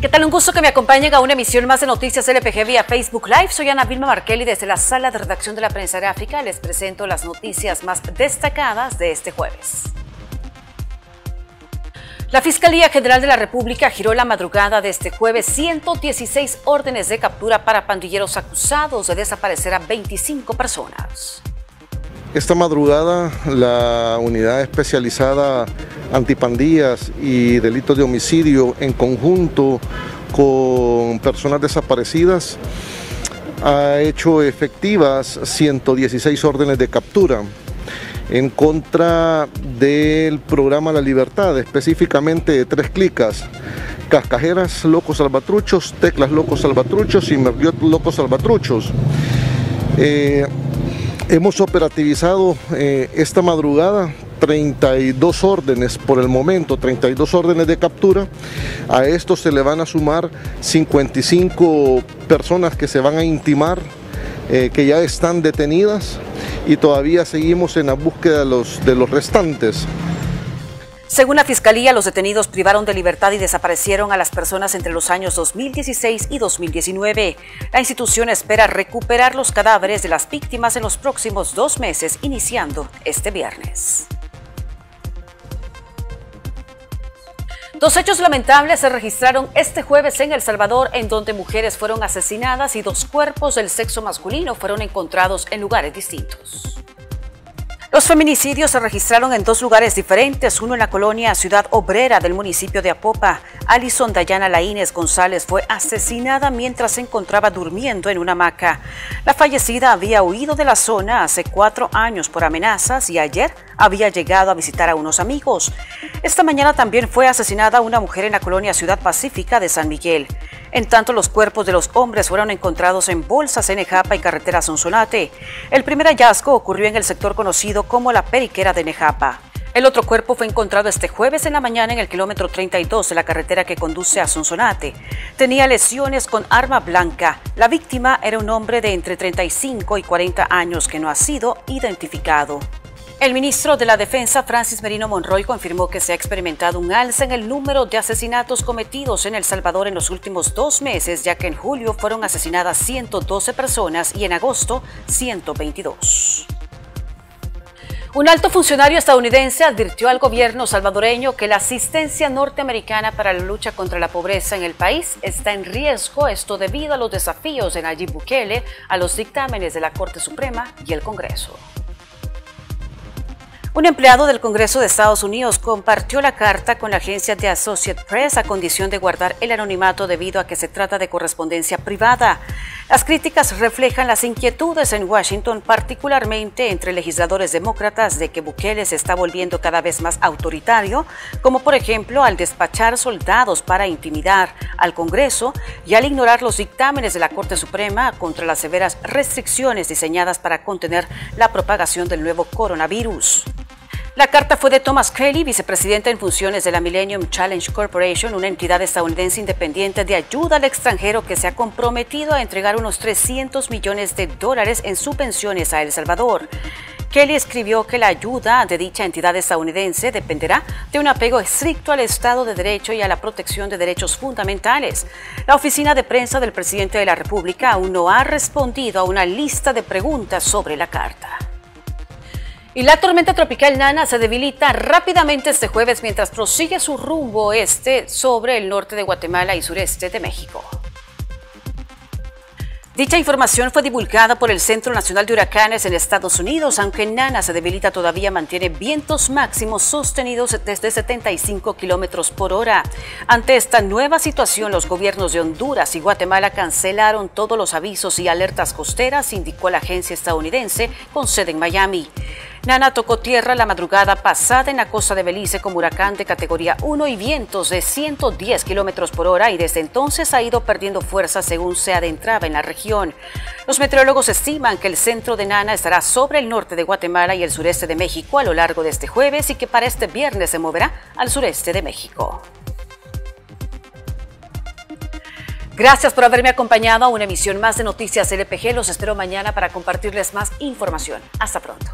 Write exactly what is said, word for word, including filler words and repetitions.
¿Qué tal? Un gusto que me acompañen a una emisión más de Noticias L P G vía Facebook Live. Soy Ana Vilma Marchelli desde la sala de redacción de La Prensa Gráfica. Les presento las noticias más destacadas de este jueves. La Fiscalía General de la República giró la madrugada de este jueves ciento dieciséis órdenes de captura para pandilleros acusados de desaparecer a veinticinco personas. Esta madrugada la unidad especializada antipandillas y delitos de homicidio en conjunto con personas desaparecidas ha hecho efectivas ciento dieciséis órdenes de captura en contra del programa La Libertad, específicamente de tres clicas: Cascajeras Locos Salvatruchos, Teclas Locos Salvatruchos y Merguet Locos Salvatruchos. Eh, hemos operativizado eh, esta madrugada treinta y dos órdenes por el momento, treinta y dos órdenes de captura. A esto se le van a sumar cincuenta y cinco personas que se van a intimar, eh, que ya están detenidas, y todavía seguimos en la búsqueda de los, de los restantes. Según la Fiscalía, los detenidos privaron de libertad y desaparecieron a las personas entre los años dos mil dieciséis y dos mil diecinueve. La institución espera recuperar los cadáveres de las víctimas en los próximos dos meses, iniciando este viernes. Dos hechos lamentables se registraron este jueves en El Salvador, en donde mujeres fueron asesinadas y dos cuerpos del sexo masculino fueron encontrados en lugares distintos. Los feminicidios se registraron en dos lugares diferentes, uno en la colonia Ciudad Obrera del municipio de Apopa. Alison Dayana Laínez González fue asesinada mientras se encontraba durmiendo en una hamaca. La fallecida había huido de la zona hace cuatro años por amenazas y ayer había llegado a visitar a unos amigos. Esta mañana también fue asesinada una mujer en la colonia Ciudad Pacífica de San Miguel. En tanto, los cuerpos de los hombres fueron encontrados en bolsas en Nejapa y carretera Sonsonate. El primer hallazgo ocurrió en el sector conocido como La Periquera de Nejapa. El otro cuerpo fue encontrado este jueves en la mañana en el kilómetro treinta y dos de la carretera que conduce a Sonsonate. Tenía lesiones con arma blanca. La víctima era un hombre de entre treinta y cinco y cuarenta años que no ha sido identificado. El ministro de la Defensa, Francis Merino Monroy, confirmó que se ha experimentado un alza en el número de asesinatos cometidos en El Salvador en los últimos dos meses, ya que en julio fueron asesinadas ciento doce personas y en agosto ciento veintidós. Un alto funcionario estadounidense advirtió al gobierno salvadoreño que la asistencia norteamericana para la lucha contra la pobreza en el país está en riesgo, esto debido a los desafíos de Nayib Bukele, a los dictámenes de la Corte Suprema y el Congreso. Un empleado del Congreso de Estados Unidos compartió la carta con la agencia de Associated Press a condición de guardar el anonimato debido a que se trata de correspondencia privada. Las críticas reflejan las inquietudes en Washington, particularmente entre legisladores demócratas, de que Bukele se está volviendo cada vez más autoritario, como por ejemplo al despachar soldados para intimidar al Congreso y al ignorar los dictámenes de la Corte Suprema contra las severas restricciones diseñadas para contener la propagación del nuevo coronavirus. La carta fue de Thomas Kelly, vicepresidente en funciones de la Millennium Challenge Corporation, una entidad estadounidense independiente de ayuda al extranjero que se ha comprometido a entregar unos trescientos millones de dólares en subvenciones a El Salvador. Kelly escribió que la ayuda de dicha entidad estadounidense dependerá de un apego estricto al Estado de Derecho y a la protección de derechos fundamentales. La oficina de prensa del presidente de la República aún no ha respondido a una lista de preguntas sobre la carta. Y la tormenta tropical Nana se debilita rápidamente este jueves mientras prosigue su rumbo oeste sobre el norte de Guatemala y sureste de México. Dicha información fue divulgada por el Centro Nacional de Huracanes en Estados Unidos, aunque Nana se debilita todavía mantiene vientos máximos sostenidos desde setenta y cinco kilómetros por hora. Ante esta nueva situación, los gobiernos de Honduras y Guatemala cancelaron todos los avisos y alertas costeras, indicó la agencia estadounidense con sede en Miami. Nana tocó tierra la madrugada pasada en la costa de Belice como huracán de categoría uno y vientos de ciento diez kilómetros por hora, y desde entonces ha ido perdiendo fuerza según se adentraba en la región. Los meteorólogos estiman que el centro de Nana estará sobre el norte de Guatemala y el sureste de México a lo largo de este jueves, y que para este viernes se moverá al sureste de México. Gracias por haberme acompañado a una emisión más de Noticias L P G. Los espero mañana para compartirles más información. Hasta pronto.